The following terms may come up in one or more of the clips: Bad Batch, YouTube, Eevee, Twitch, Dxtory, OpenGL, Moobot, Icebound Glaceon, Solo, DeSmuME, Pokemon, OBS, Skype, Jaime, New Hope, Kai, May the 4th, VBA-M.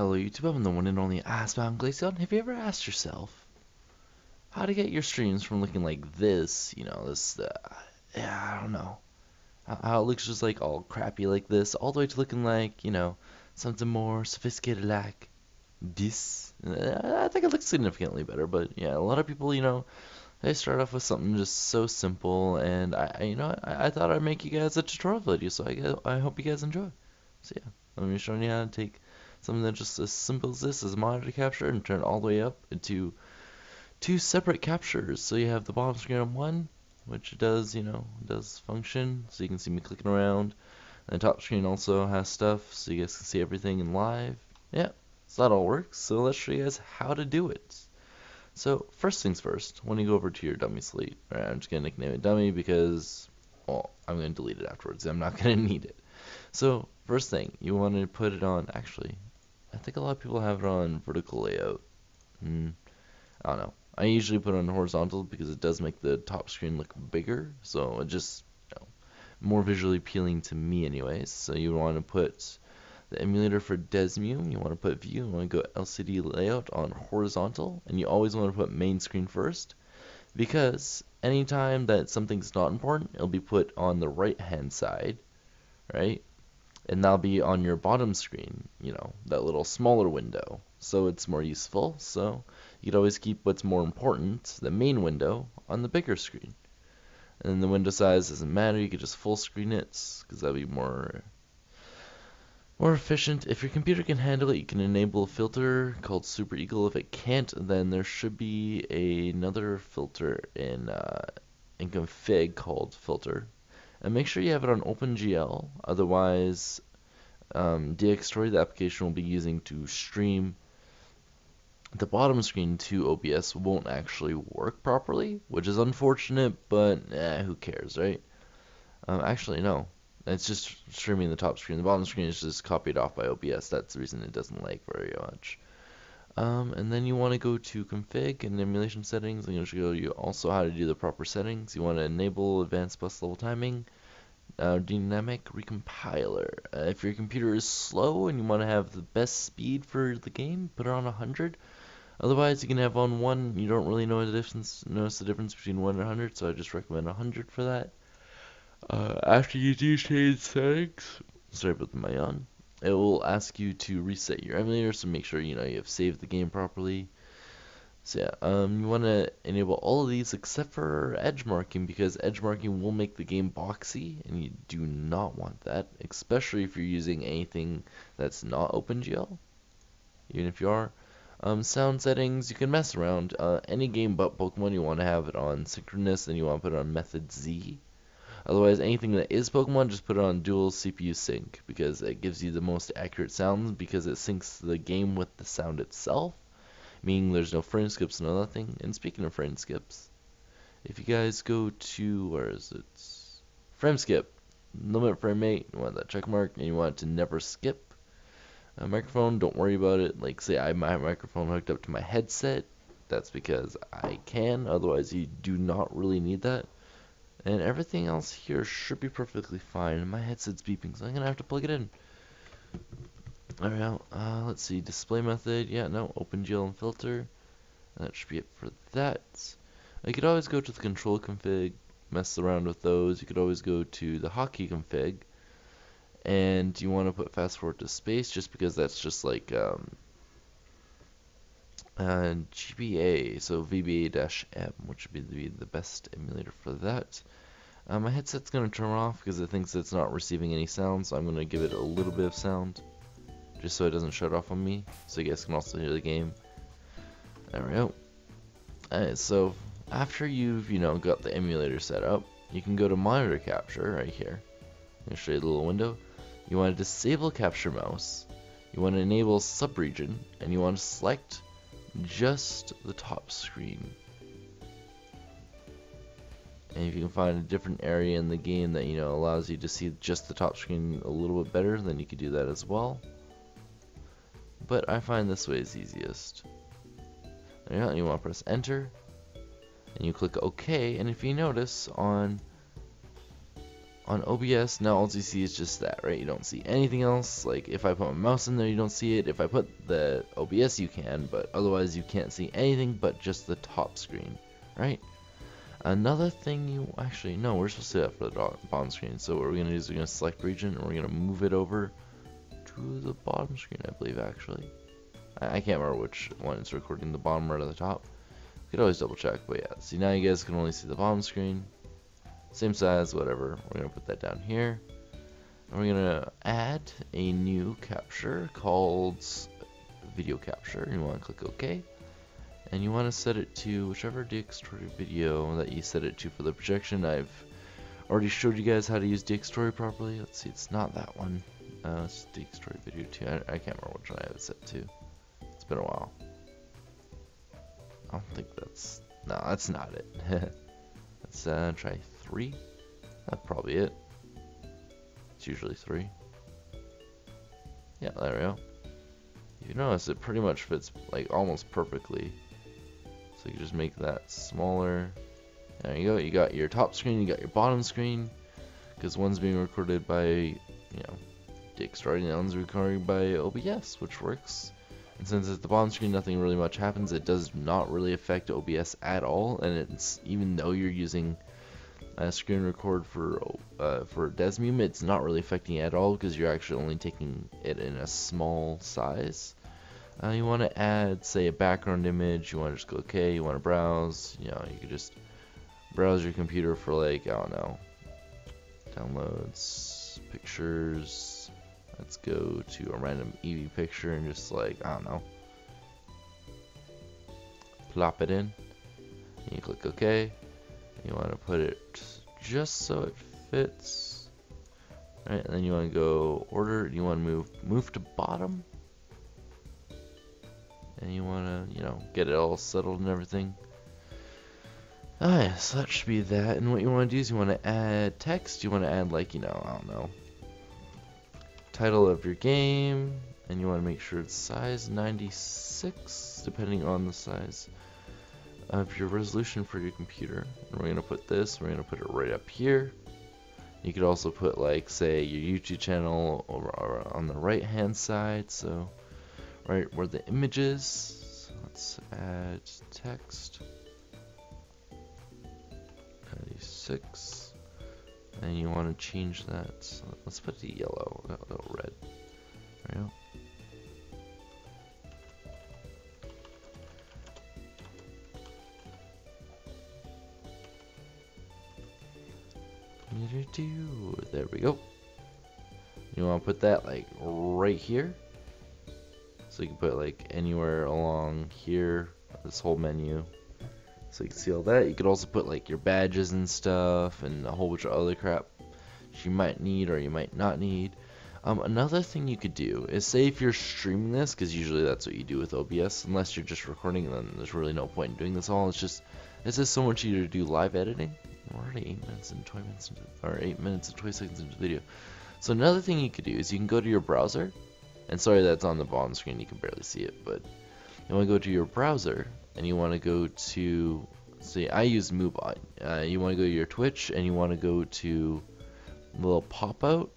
Hello YouTube, I'm the one and only Icebound Glaceon. Have you ever asked yourself how to get your streams from looking like this, you know, this, yeah, I don't know, how it looks just like all crappy like this, all the way to looking like, you know, something more sophisticated like this? I think it looks significantly better, but yeah, a lot of people, you know, they start off with something just so simple, and I thought I'd make you guys a tutorial video, so I hope you guys enjoy. So yeah, I'm just showing you how to take something that's just as simple as this is monitor capture and turn all the way up into two separate captures. So you have the bottom screen on one, which does, you know, does function, so you can see me clicking around. And the top screen also has stuff, so you guys can see everything in live. Yeah, so that all works. So let's show you guys how to do it. So first things first, when you go over to your dummy slate, right, I'm just gonna nickname it dummy because, well, I'm gonna delete it afterwards. I'm not gonna need it. So first thing, you want to put it on, actually, I think a lot of people have it on vertical layout. I don't know. I usually put it on horizontal because it does make the top screen look bigger, so it just, you know, more visually appealing to me anyways. So you want to put the emulator for DeSmuME, you want to put view, you want to go LCD layout on horizontal, and you always want to put main screen first, because anytime that something's not important, it'll be put on the right hand side, right? And that'll be on your bottom screen, you know, that little smaller window. So it's more useful. So you could always keep what's more important, the main window, on the bigger screen. And then the window size doesn't matter. You could just full screen it, because that'll be more efficient. If your computer can handle it, you can enable a filter called Super Eagle. If it can't, then there should be another filter in config called filter. And make sure you have it on OpenGL, otherwise Dxtory, the application we'll be using to stream the bottom screen to OBS, won't actually work properly, which is unfortunate, but who cares, right? Actually, no. It's just streaming the top screen. The bottom screen is just copied off by OBS. That's the reason it doesn't like very much. And then you want to go to config and emulation settings, and it'll show you also how to do the proper settings. You want to enable advanced bus level timing, dynamic recompiler. If your computer is slow and you want to have the best speed for the game, put it on 100. Otherwise, you can have on 1. You don't really know the difference. Notice the difference between 1 and 100, so I just recommend 100 for that. After you do change settings, sorry about the yawn. It will ask you to reset your emulator, so make sure you know you have saved the game properly. So yeah, you want to enable all of these except for edge marking, because edge marking will make the game boxy, and you do not want that, especially if you're using anything that's not OpenGL. Even if you are, sound settings, you can mess around. Any game but Pokemon, you want to have it on synchronous, and you want to put it on method Z. Otherwise, anything that is Pokemon, just put it on dual CPU sync, because it gives you the most accurate sounds, because it syncs the game with the sound itself, meaning there's no frame skips, no nothing. And speaking of frame skips, if you guys go to, where is it? Frame skip, limit frame rate, you want that check mark, and you want it to never skip. Microphone, don't worry about it. Like, say I have my microphone hooked up to my headset, that's because I can, otherwise you do not really need that. And everything else here should be perfectly fine. My headset's beeping, so I'm going to have to plug it in. Alright, let's see. Display method. Yeah, no. OpenGL and filter. That should be it for that. You could always go to the control config, mess around with those. You could always go to the hotkey config. And you want to put fast forward to space, just because that's just like GBA, so VBA-M, which would be the best emulator for that. My headset's going to turn off because it thinks it's not receiving any sound, so I'm going to give it a little bit of sound, just so it doesn't shut off on me, so you guys can also hear the game. There we go. Alright, so after you've, you know, got the emulator set up, you can go to monitor capture right here. I'm going to show you the little window. You want to disable capture mouse, you want to enable subregion, and you want to select just the top screen. And if you can find a different area in the game that, you know, allows you to see just the top screen a little bit better, then you could do that as well. But I find this way is easiest. There you go. You want to press enter, and you click OK. And if you notice, on on OBS, now all you see is just that, right? You don't see anything else. Like, if I put my mouse in there, you don't see it. If I put the OBS, you can, but otherwise you can't see anything but just the top screen, right? Another thing you... Actually, no, we're supposed to do that for the bottom screen. So what we're going to do is we're going to select region, and we're going to move it over to the bottom screen, I believe, actually. I can't remember which one it's recording, the bottom right or the top. You could always double check, but yeah. See, now you guys can only see the bottom screen. Same size, whatever. We're going to put that down here. And we're going to add a new capture called video capture. You want to click OK. And you want to set it to whichever Dxtory video that you set it to for the projection. I've already showed you guys how to use Dxtory properly. Let's see, it's not that one. It's Dxtory video 2. I can't remember which one I have it set to. It's been a while. I don't think that's... No, that's not it. Let's try 3. That's probably it. It's usually 3. Yeah, there we go. You notice it pretty much fits like almost perfectly. So you just make that smaller. There you go. You got your top screen. You got your bottom screen. Because one's being recorded by, you know, Dxtory, and the one's recorded by OBS, which works. And since it's the bottom screen, nothing really much happens. It does not really affect OBS at all. And it's even though you're using screen record for DeSmuME, it's not really affecting it at all because you're actually only taking it in a small size. You want to add, say, a background image. You want to just go OK. You want to browse. You know, you could just browse your computer for, like, I don't know, downloads, pictures. Let's go to a random Eevee picture and just, like, I don't know, plop it in. And you click OK. You want to put it just so it fits, right? And then you want to go order. You want to move to bottom, and you want to, you know, get it all settled and everything. Ah, yeah, so that should be that. And what you want to do is you want to add text. You want to add, like, you know, I don't know, title of your game, and you want to make sure it's size 96, depending on the size of your resolution for your computer. And we're going to put this, we're going to put it right up here. You could also put, like, say, your YouTube channel over on the right hand side, so right where the image is. Let's add text 96, and you want to change that, so let's put the yellow, no, red. There we go. There we go. You want to put that, like, right here, so you can put, like, anywhere along here, this whole menu, so you can see all that. You could also put, like, your badges and stuff and a whole bunch of other crap you might need or you might not need. Another thing you could do is, say if you're streaming this, because usually that's what you do with OBS, unless you're just recording, then there's really no point in doing this all. It's just so much easier to do live editing. We're already 8 minutes and 20 seconds into the video. So another thing you could do is you can go to your browser, and sorry that's on the bottom screen, you can barely see it, but you want to go to your browser, and you want to go to, see, I use Moobot. You want to go to your Twitch, and you want to go to a little pop-out,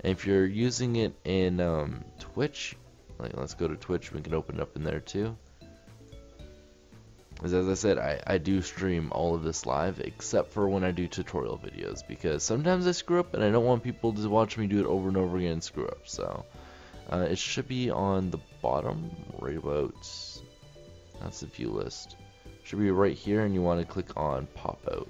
and if you're using it in Twitch, like, let's go to Twitch, we can open it up in there too. As I said, I do stream all of this live, except for when I do tutorial videos, because sometimes I screw up, and I don't want people to watch me do it over and over again and screw up. So it should be on the bottom, right about, that's the view list. Should be right here, and you want to click on pop out,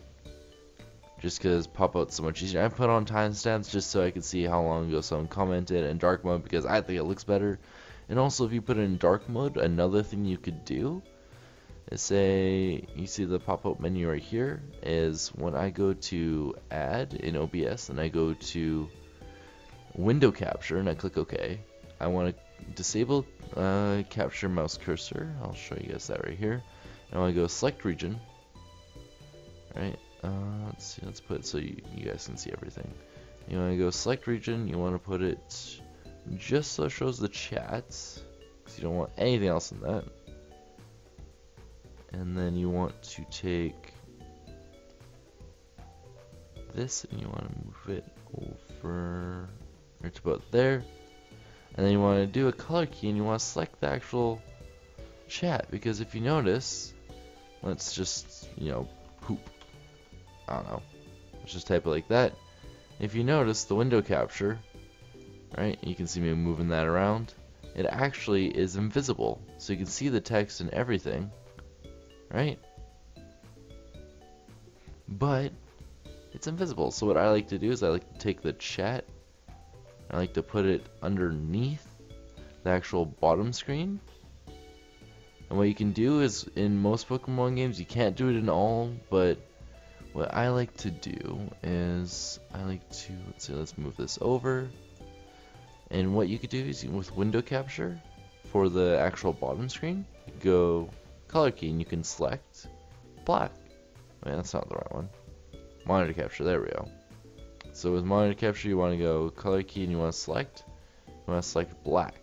just because pop out's so much easier. I put on timestamps just so I can see how long ago someone commented, and dark mode because I think it looks better. And also, if you put it in dark mode, another thing you could do, say you see the pop-up menu right here, is when I go to add in OBS and I go to window capture and I click OK, I want to disable capture mouse cursor. I'll show you guys that right here. And I want to go select region. All right, let's see, let's put it so you guys can see everything. You want to go select region. You want to put it just so it shows the chats, because you don't want anything else in that. And then you want to take this, and you want to move it over, it's about there, and then you want to do a color key, and you want to select the actual chat, because if you notice, let's just, you know, poop, I don't know, let's just type it like that. If you notice the window capture, right, you can see me moving that around, it actually is invisible, so you can see the text and everything, right? But it's invisible. So what I like to do is I like to take the chat, I like to put it underneath the actual bottom screen. And what you can do is, in most Pokemon games, you can't do it in all, but what I like to do is I like to, let's see, let's move this over. And what you could do is, with window capture for the actual bottom screen, you go color key and you can select black. Wait, that's not the right one. Monitor capture, there we go. So with monitor capture, you want to go color key and you want to select black.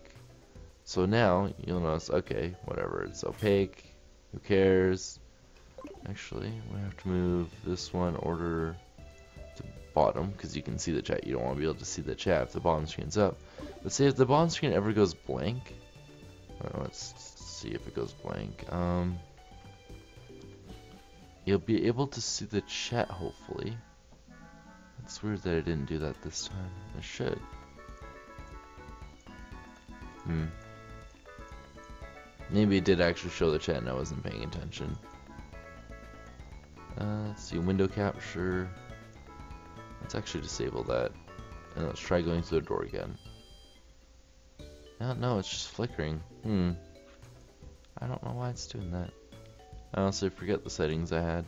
So now you'll notice, okay, whatever, it's opaque, who cares. Actually, we have to move this one order to bottom, because you can see the chat. You don't want to be able to see the chat if the bottom screen's up. But see, if the bottom screen ever goes blank, let's see if it goes blank. You'll be able to see the chat, hopefully. It's weird that I didn't do that this time. I should. Maybe it did actually show the chat and I wasn't paying attention. Let's see, window capture. Let's actually disable that. And let's try going through the door again. No, it's just flickering. I don't know why it's doing that. I honestly forget the settings I had.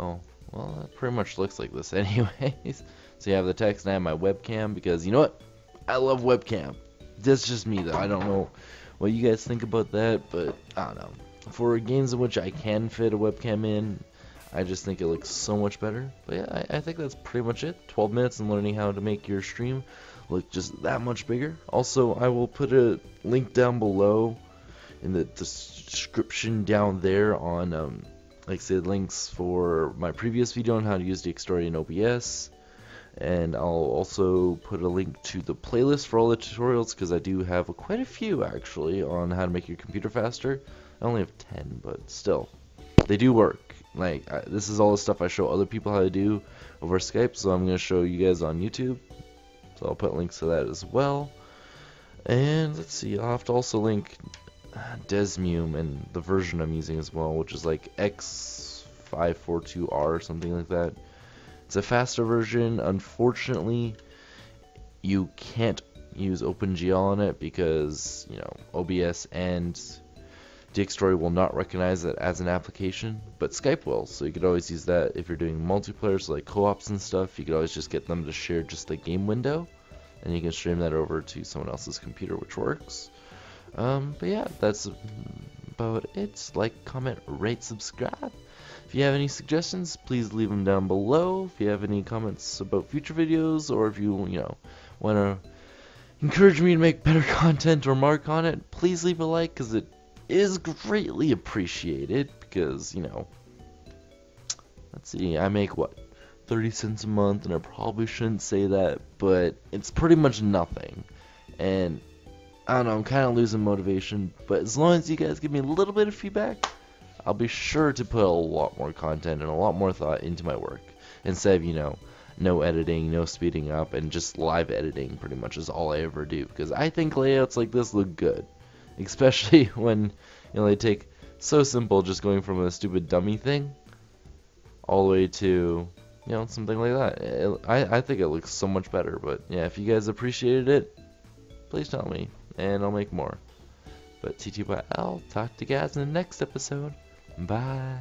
Oh, well, that pretty much looks like this anyways. So you have the text and I have my webcam, because you know what? I love webcam. That's just me though. I don't know what you guys think about that, but I don't know. For games in which I can fit a webcam in, I just think it looks so much better. But yeah, I think that's pretty much it. 12 minutes and learning how to make your stream look just that much bigger. Also, I will put a link down below in the description down there on, like I said, links for my previous video on how to use Dxtory and OBS, and I'll also put a link to the playlist for all the tutorials, because I do have quite a few actually on how to make your computer faster. I only have 10, but still, they do work. Like this is all the stuff I show other people how to do over Skype, so I'm gonna show you guys on YouTube. So I'll put links to that as well. And let's see, I'll have to also link DeSmuME and the version I'm using as well, which is like X542R or something like that. It's a faster version. Unfortunately, you can't use OpenGL on it because, you know, OBS and Dxtory will not recognize it as an application, but Skype will. So you could always use that if you're doing multiplayer, so like co-ops and stuff. You could always just get them to share just the game window, and you can stream that over to someone else's computer, which works. But yeah, that's about it. Like, comment, rate, subscribe. If you have any suggestions, please leave them down below. If you have any comments about future videos, or if you know, want to encourage me to make better content or more content, please leave a like, because it is greatly appreciated. Because, you know, let's see, I make what, 30 cents a month, and I probably shouldn't say that, but it's pretty much nothing, and I don't know, I'm kind of losing motivation, but as long as you guys give me a little bit of feedback, I'll be sure to put a lot more content and a lot more thought into my work, instead of, you know, no editing, no speeding up, and just live editing pretty much is all I ever do, because I think layouts like this look good, especially when, you know, they take so simple, just going from a stupid dummy thing all the way to, you know, something like that. I think it looks so much better. But yeah, if you guys appreciated it, please tell me, and I'll make more. But TTYL, talk to you guys in the next episode. Bye.